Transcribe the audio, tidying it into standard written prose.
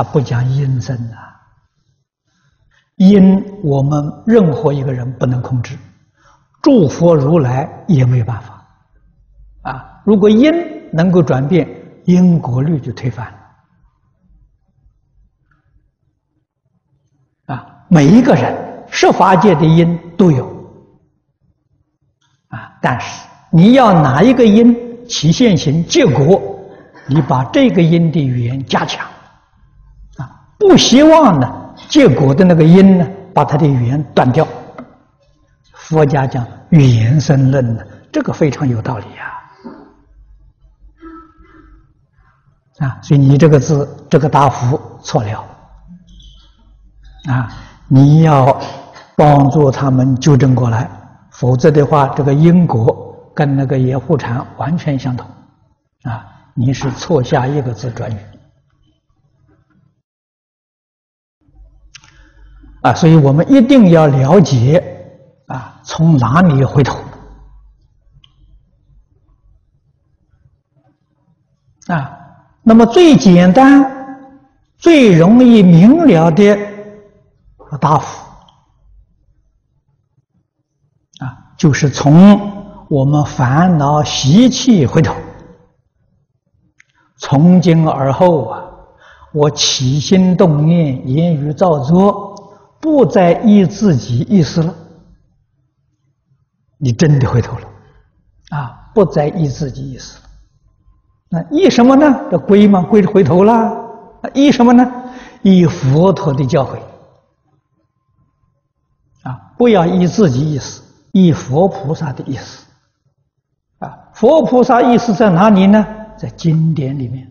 他不讲因生啊。因我们任何一个人不能控制，诸佛如来也没有办法啊。如果因能够转变，因果律就推翻了啊。每一个人十法界的因都有啊，但是你要拿一个因起现行结果，你把这个因的语言加强啊，不希望呢。 结果的那个因呢，把它的语言断掉。佛家讲语言生论呢，这个非常有道理啊！啊，所以你这个字，这个大福错了啊！你要帮助他们纠正过来，否则的话，这个因果跟那个野护禅完全相同啊！你是错下一个字转语。 啊，所以我们一定要了解啊，从哪里回头啊？那么最简单、最容易明了的答复啊，就是从我们烦恼习气回头。从今而后啊，我起心动念、言语造作。 不再依自己意思了，你真的回头了，啊，不再依自己意思了。那依什么呢？这归嘛，归回头啦。依什么呢？依佛陀的教诲，啊，不要依自己意思，依佛菩萨的意思。啊，佛菩萨意思在哪里呢？在经典里面。